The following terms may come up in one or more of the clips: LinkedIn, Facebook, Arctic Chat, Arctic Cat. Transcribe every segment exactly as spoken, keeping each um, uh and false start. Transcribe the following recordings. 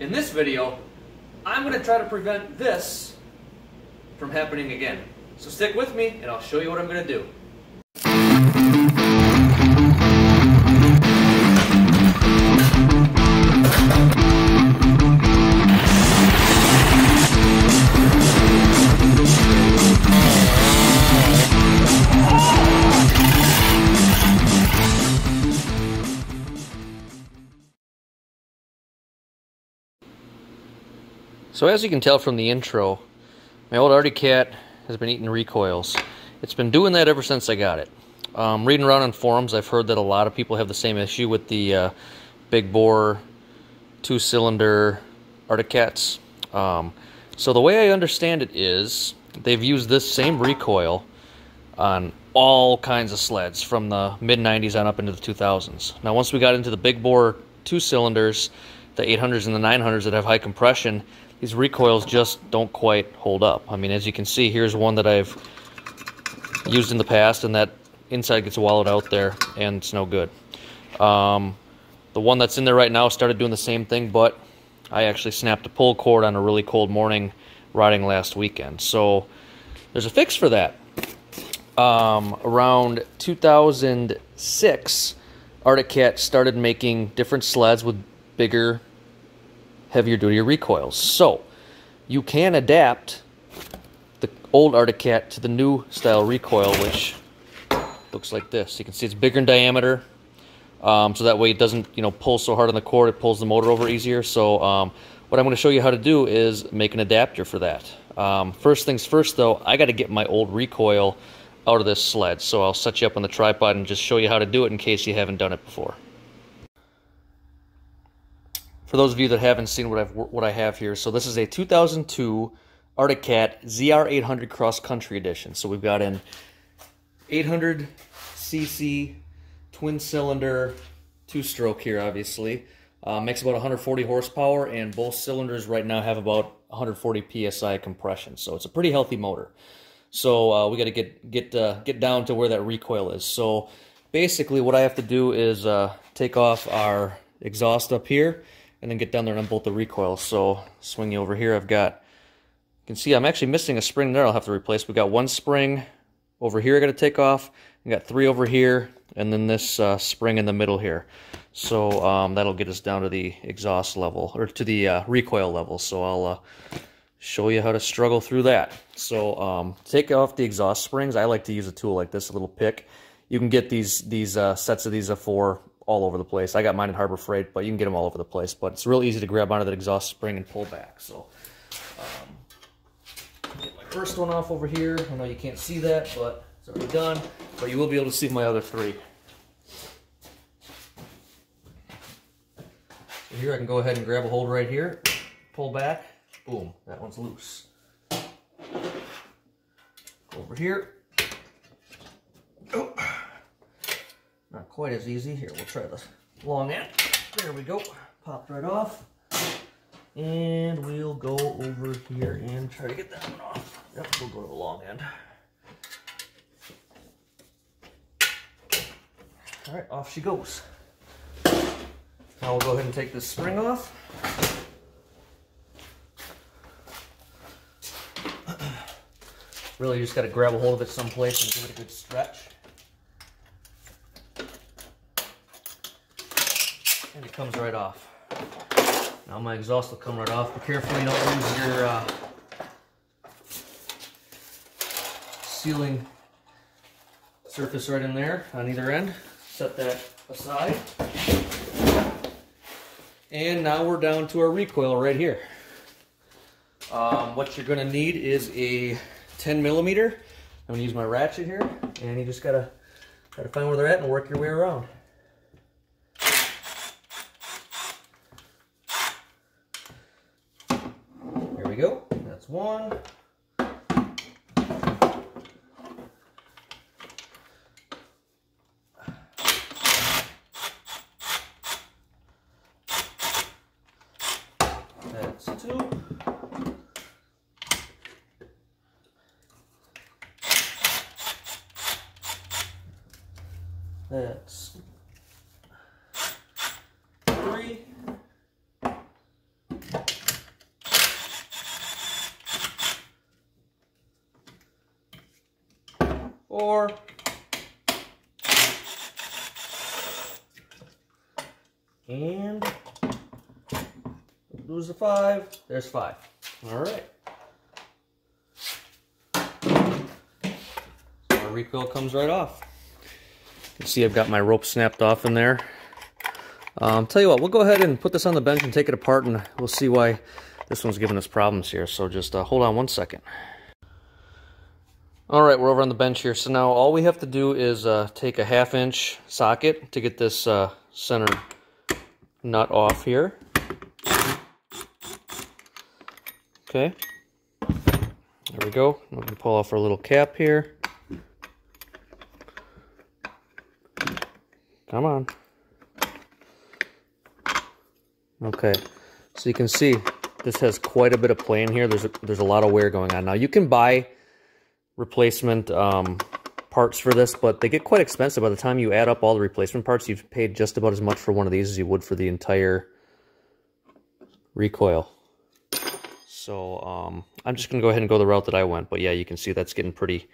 In this video, I'm going to try to prevent this from happening again. So stick with me and I'll show you what I'm going to do. So as you can tell from the intro, my old Arctic Cat has been eating recoils. It's been doing that ever since I got it. Um, reading around on forums, I've heard that a lot of people have the same issue with the uh, big bore, two-cylinder Arctic Cats. Um, so the way I understand it is they've used this same recoil on all kinds of sleds from the mid nineties on up into the two thousands. Now once we got into the big bore two-cylinders, the eight hundreds and the nine hundreds that have high compression, these recoils just don't quite hold up. I mean, as you can see, here's one that I've used in the past, and that inside gets wallowed out there, and it's no good. Um, the one that's in there right now started doing the same thing, but I actually snapped a pull cord on a really cold morning riding last weekend. So there's a fix for that. Um, around two thousand six, Arctic Cat started making different sleds with bigger, heavier duty recoils. So you can adapt the old Arctic Cat to the new style recoil, which looks like this. You can see it's bigger in diameter, um, so that way it doesn't, you know, pull so hard on the cord, it pulls the motor over easier. So um, what I'm going to show you how to do is make an adapter for that. Um, first things first though, I got to get my old recoil out of this sled. So I'll set you up on the tripod and just show you how to do it in case you haven't done it before. For those of you that haven't seen what, I've, what I have here, so this is a two thousand two Arctic Cat Z R eight hundred Cross Country Edition. So we've got an eight hundred C C twin-cylinder two-stroke here, obviously. Uh, makes about one hundred forty horsepower, and both cylinders right now have about one hundred forty P S I compression. So it's a pretty healthy motor. So uh, we got to get get uh, get down to where that recoil is. So basically, what I have to do is uh, take off our exhaust up here, and then get down there and unbolt the recoil. So swing you over here, I've got, you can see I'm actually missing a spring there I'll have to replace. We've got one spring over here I got to take off, we got three over here, and then this uh, spring in the middle here. So um, that'll get us down to the exhaust level, or to the uh, recoil level. So I'll uh, show you how to struggle through that. So um, take off the exhaust springs. I like to use a tool like this, a little pick. You can get these, these uh, sets of these are for all over the place. I got mine at Harbor Freight, but you can get them all over the place. But it's real easy to grab onto that exhaust spring and pull back. So, um, get my first one off over here. I know you can't see that, but it's already done. But you will be able to see my other three. So here I can go ahead and grab a hold right here, pull back, boom, that one's loose. Over here. Oh. Not quite as easy. Here, we'll try the long end. There we go. Popped right off. And we'll go over here and try to get that one off. Yep, we'll go to the long end. All right, off she goes. Now we'll go ahead and take this spring off. Really, you just got to grab a hold of it someplace and give it a good stretch. And it comes right off. Now my exhaust will come right off. Be careful you don't lose your uh, sealing surface right in there on either end. Set that aside. And now we're down to our recoil right here. Um, what you're gonna need is a ten millimeter. I'm gonna use my ratchet here, and you just gotta, gotta find where they're at and work your way around. We go. That's one. That's two. That's three. or and lose a five. There's five. All right. Our recoil comes right off. You can see I've got my rope snapped off in there. Um, tell you what, we'll go ahead and put this on the bench and take it apart, and we'll see why this one's giving us problems here. So just uh, hold on one second. All right, we're over on the bench here. So now all we have to do is uh, take a half inch socket to get this uh, center nut off here. Okay, there we go. We can pull off our little cap here. Come on. Okay, so you can see this has quite a bit of play in here. There's a, there's a lot of wear going on. Now you can buy replacement um, parts for this, but they get quite expensive. By the time you add up all the replacement parts, you've paid just about as much for one of these as you would for the entire recoil. So um, I'm just going to go ahead and go the route that I went. But yeah, you can see that's getting pretty,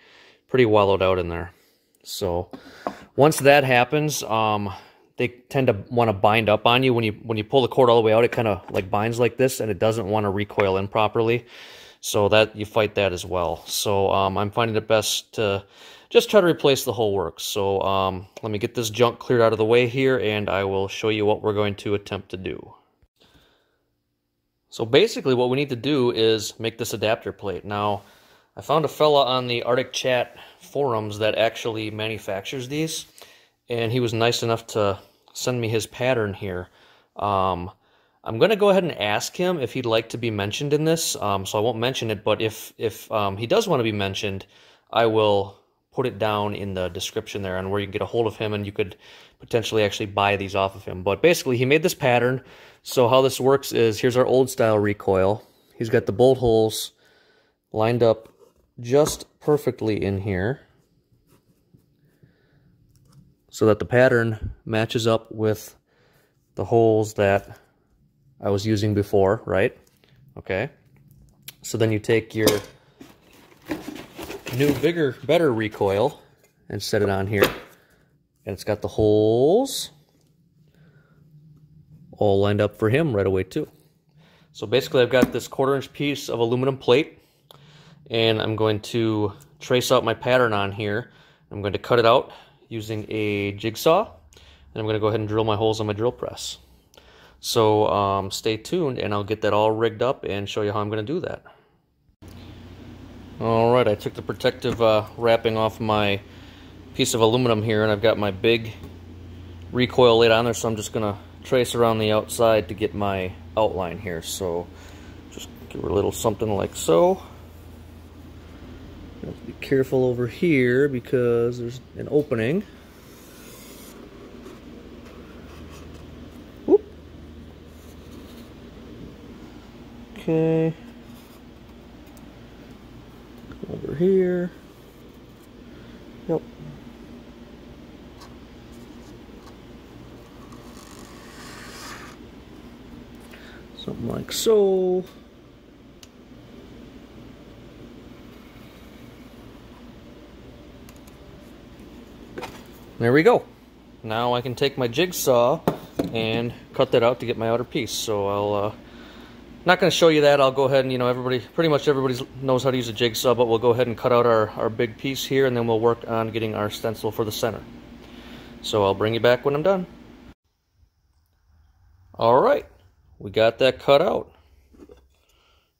pretty wallowed out in there. So once that happens, um, they tend to want to bind up on you. When you when you pull the cord all the way out, it kind of like binds like this, and it doesn't want to recoil in properly. So that you fight that as well. So um, I'm finding it best to just try to replace the whole works. So um, let me get this junk cleared out of the way here, and I will show you what we're going to attempt to do. So basically what we need to do is make this adapter plate. Now, I found a fella on the Arctic Chat forums that actually manufactures these, and he was nice enough to send me his pattern here. Um, I'm going to go ahead and ask him if he'd like to be mentioned in this, um, so I won't mention it, but if, if um, he does want to be mentioned, I will put it down in the description there on where you can get a hold of him, and you could potentially actually buy these off of him. But basically, he made this pattern. So how this works is, here's our old-style recoil. He's got the bolt holes lined up just perfectly in here so that the pattern matches up with the holes that I was using before, right? Okay. So then you take your new, bigger, better recoil and set it on here. And it's got the holes all lined up for him right away too. So basically I've got this quarter inch piece of aluminum plate, and I'm going to trace out my pattern on here. I'm going to cut it out using a jigsaw, and I'm going to go ahead and drill my holes on my drill press. So um, stay tuned, and I'll get that all rigged up and show you how I'm going to do that. All right, I took the protective uh, wrapping off my piece of aluminum here, and I've got my big recoil laid on there, so I'm just going to trace around the outside to get my outline here. So just give her a little something like so. You have to be careful over here because there's an opening. Whoop. Okay. Over here. Yep. Something like so. There we go. Now I can take my jigsaw and cut that out to get my outer piece. So I'll uh, not going to show you that. I'll go ahead and, you know, everybody, pretty much everybody knows how to use a jigsaw, but we'll go ahead and cut out our, our big piece here, and then we'll work on getting our stencil for the center. So I'll bring you back when I'm done. All right, we got that cut out. You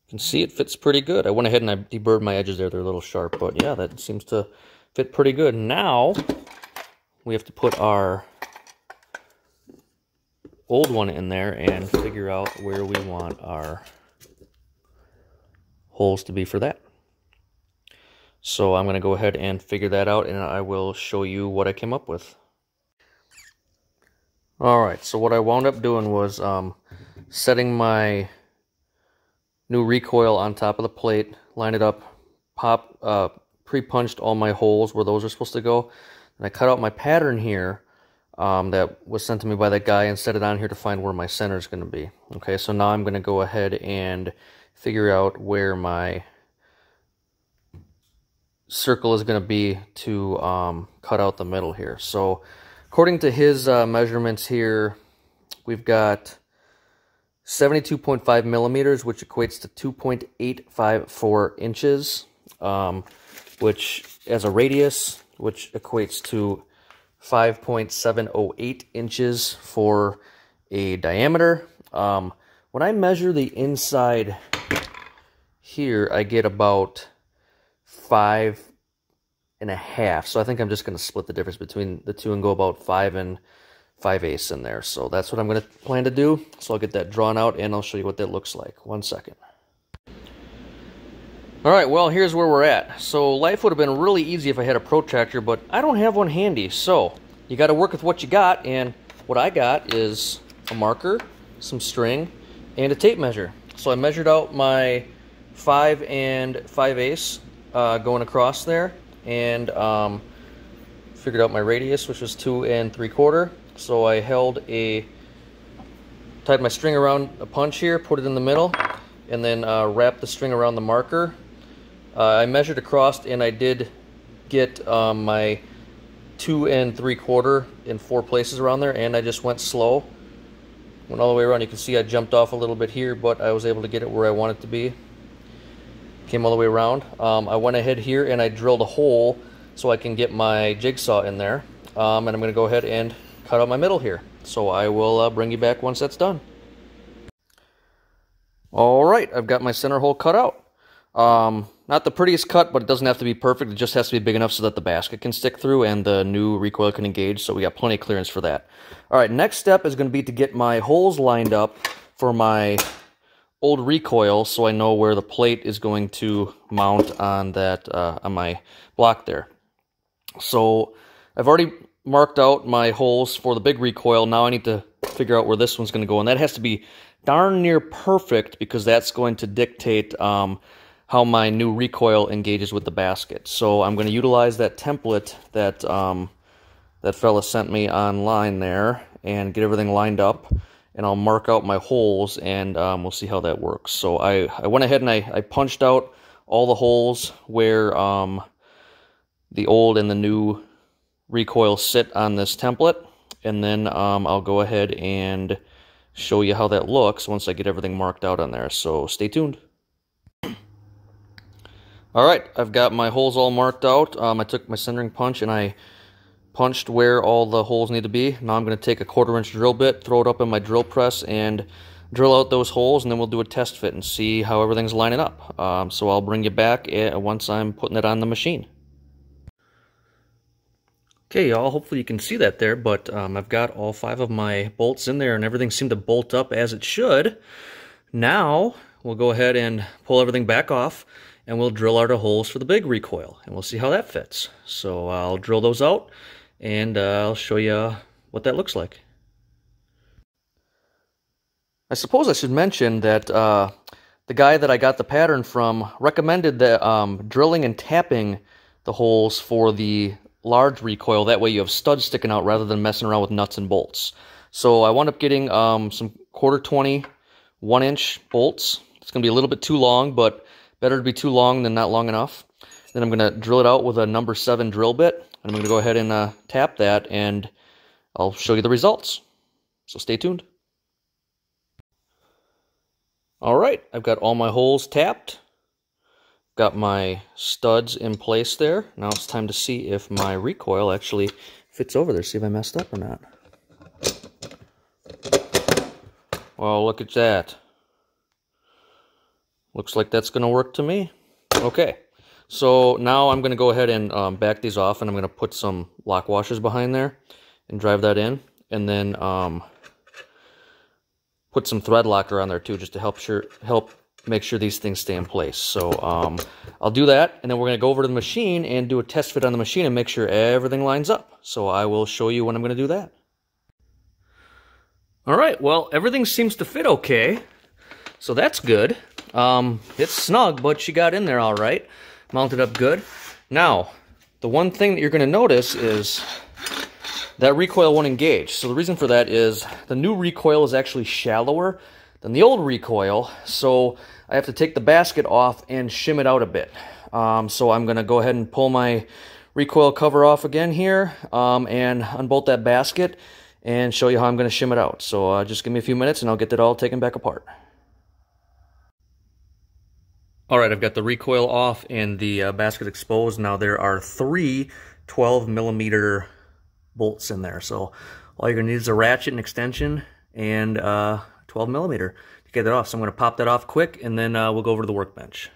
can see it fits pretty good. I went ahead and I deburred my edges there. They're a little sharp, but yeah, that seems to fit pretty good. Now we have to put our old one in there and figure out where we want our holes to be for that. So I'm going to go ahead and figure that out, and I will show you what I came up with. All right, so what I wound up doing was um, setting my new recoil on top of the plate, line it up, pop, uh, pre-punched all my holes where those are supposed to go. And I cut out my pattern here um, that was sent to me by that guy and set it on here to find where my center is going to be. Okay, so now I'm going to go ahead and figure out where my circle is going to be to um, cut out the middle here. So according to his uh, measurements here, we've got seventy-two point five millimeters, which equates to two point eight five four inches, um, which as a radius, which equates to five point seven oh eight inches for a diameter. Um, when I measure the inside here, I get about five and a half. So I think I'm just going to split the difference between the two and go about five and five eighths in there. So that's what I'm going to plan to do. So I'll get that drawn out and I'll show you what that looks like. One second. All right, well, here's where we're at. So life would have been really easy if I had a protractor, but I don't have one handy. So you got to work with what you got. And what I got is a marker, some string, and a tape measure. So I measured out my five and five eighths uh, going across there, and um, figured out my radius, which was two and three quarter. So I held a, tied my string around a punch here, put it in the middle, and then uh, wrapped the string around the marker. Uh, I measured across and I did get um, my two and three quarter in four places around there, and I just went slow. Went all the way around. You can see I jumped off a little bit here, but I was able to get it where I wanted to be. Came all the way around. Um, I went ahead here and I drilled a hole so I can get my jigsaw in there. Um, and I'm gonna go ahead and cut out my middle here. So I will uh, bring you back once that's done. All right, I've got my center hole cut out. Um, not the prettiest cut, but it doesn't have to be perfect. It just has to be big enough so that the basket can stick through and the new recoil can engage, so we got plenty of clearance for that. All right, next step is going to be to get my holes lined up for my old recoil so I know where the plate is going to mount on that uh, on my block there. So I've already marked out my holes for the big recoil. Now I need to figure out where this one's going to go, and that has to be darn near perfect because that's going to dictate um, how my new recoil engages with the basket. So I'm going to utilize that template that um, that fella sent me online there and get everything lined up, and I'll mark out my holes, and um, we'll see how that works. So I, I went ahead and I, I punched out all the holes where um, the old and the new recoil sit on this template, and then um, I'll go ahead and show you how that looks once I get everything marked out on there, so stay tuned. All right, I've got my holes all marked out. Um, I took my centering punch and I punched where all the holes need to be. Now I'm going to take a quarter inch drill bit, throw it up in my drill press, and drill out those holes, and then we'll do a test fit and see how everything's lining up. Um, so I'll bring you back once I'm putting it on the machine. Okay, y'all, hopefully you can see that there, but um, I've got all five of my bolts in there and everything seemed to bolt up as it should. Now, we'll go ahead and pull everything back off and we'll drill out our holes for the big recoil, and we'll see how that fits. So I'll drill those out and uh, I'll show you what that looks like. I suppose I should mention that uh, the guy that I got the pattern from recommended that um, drilling and tapping the holes for the large recoil, that way you have studs sticking out rather than messing around with nuts and bolts. So I wound up getting um, some quarter twenty one inch bolts. It's gonna be a little bit too long, but better to be too long than not long enough. Then I'm gonna drill it out with a number seven drill bit, and I'm gonna go ahead and uh, tap that, and I'll show you the results, so stay tuned. All right, I've got all my holes tapped. Got my studs in place there. Now it's time to see if my recoil actually fits over there. See if I messed up or not. Well, look at that. Looks like that's going to work to me. Okay, so now I'm going to go ahead and um, back these off, and I'm going to put some lock washers behind there and drive that in, and then um, put some thread locker on there too, just to help sure help. make sure these things stay in place. So um, I'll do that, and then we're going to go over to the machine and do a test fit on the machine and make sure everything lines up. So I will show you when I'm going to do that. All right, well, everything seems to fit okay, so that's good. Um, it's snug, but she got in there all right. Mounted up good. Now, the one thing that you're going to notice is that recoil won't engage. So the reason for that is the new recoil is actually shallower than the old recoil, so I have to take the basket off and shim it out a bit. Um, so I'm going to go ahead and pull my recoil cover off again here um, and unbolt that basket and show you how I'm going to shim it out. So uh, just give me a few minutes and I'll get that all taken back apart. All right, I've got the recoil off and the uh, basket exposed. Now there are three twelve millimeter bolts in there. So all you're going to need is a ratchet and extension and uh, twelve millimeter to get that off. So I'm going to pop that off quick and then uh, we'll go over to the workbench.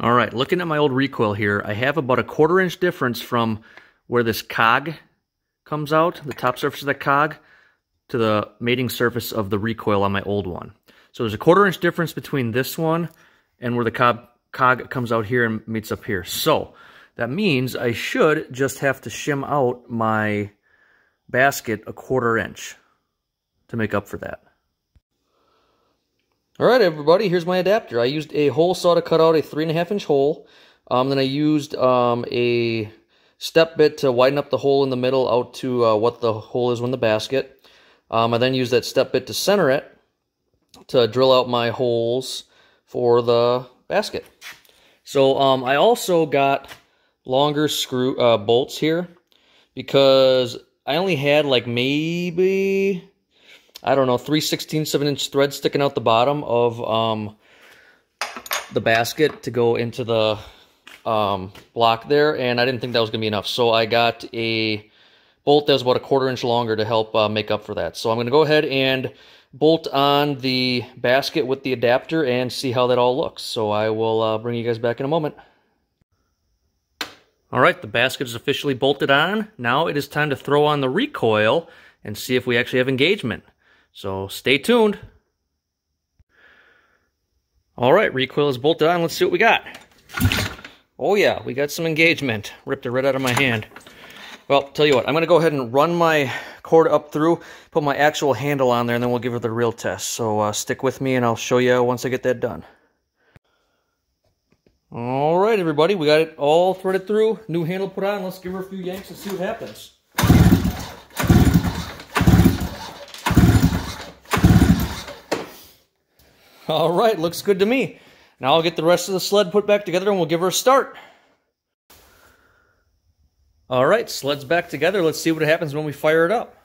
All right, looking at my old recoil here, I have about a quarter inch difference from where this cog comes out, the top surface of the cog, to the mating surface of the recoil on my old one. So there's a quarter inch difference between this one and where the cog, cog comes out here and meets up here. So that means I should just have to shim out my basket a quarter inch to make up for that. All right, everybody, here's my adapter. I used a hole saw to cut out a three and a half inch hole. Um, then I used um, a step bit to widen up the hole in the middle out to uh, what the hole is when the basket. Um, I then used that step bit to center it to drill out my holes for the basket. So um, I also got longer screw uh, bolts here because I only had like maybe, I don't know, three sixteenths of an inch thread sticking out the bottom of um, the basket to go into the um, block there, and I didn't think that was going to be enough. So I got a bolt that was about a quarter inch longer to help uh, make up for that. So I'm going to go ahead and bolt on the basket with the adapter and see how that all looks. So I will uh, bring you guys back in a moment. All right, the basket is officially bolted on. Now it is time to throw on the recoil and see if we actually have engagement. So stay tuned. All right, recoil is bolted on. Let's see what we got. Oh yeah, we got some engagement. Ripped it right out of my hand. Well, tell you what, I'm gonna go ahead and run my cord up through, put my actual handle on there, and then we'll give it the real test. So uh, stick with me and I'll show you once I get that done. All right, everybody, we got it all threaded through. New handle put on. Let's give her a few yanks and see what happens. All right, looks good to me. Now I'll get the rest of the sled put back together and we'll give her a start. All right, sled's back together. Let's see what happens when we fire it up.